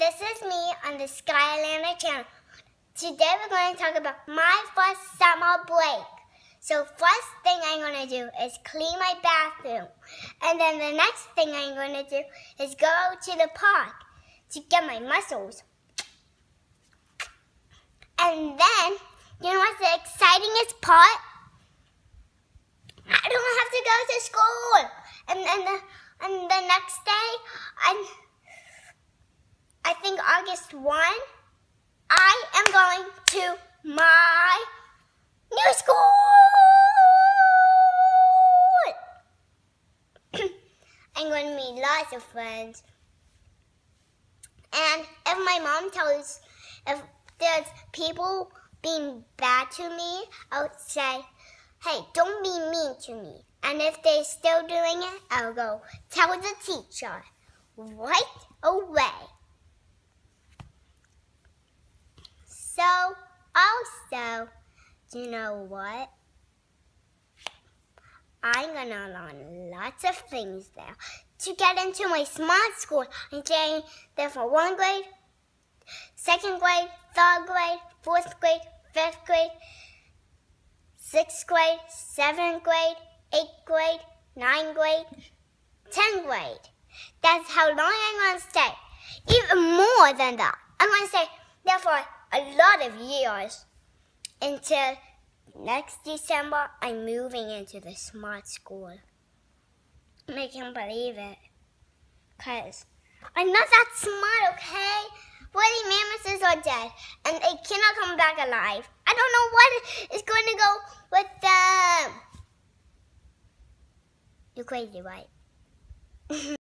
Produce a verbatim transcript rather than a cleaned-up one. This is me on the Skylander channel. Today we're going to talk about my first summer break. So first thing I'm going to do is clean my bathroom. And then the next thing I'm going to do is go out to the park to get my muscles. And then, you know what's the excitingest part? I don't have to go to school. And then the, and the next day, I'm... I think August first, I am going to my new school. I'm going to meet lots of friends. And if my mom tells, if there's people being bad to me, I would say, hey, don't be mean to me. And if they're still doing it, I'll go tell the teacher right away. So, also, you know what? I'm gonna learn lots of things there. To get into my smart school, I'm staying there for one grade, second grade, third grade, fourth grade, fifth grade, sixth grade, seventh grade, eighth grade, ninth grade, tenth grade. That's how long I'm gonna stay. Even more than that. I'm gonna stay there for a lot of years until next December. I'm moving into the smart school. I can't believe it, cause I'm not that smart, okay? Woolly mammoths are dead, and they cannot come back alive. I don't know what is going to go with them. You're crazy, right?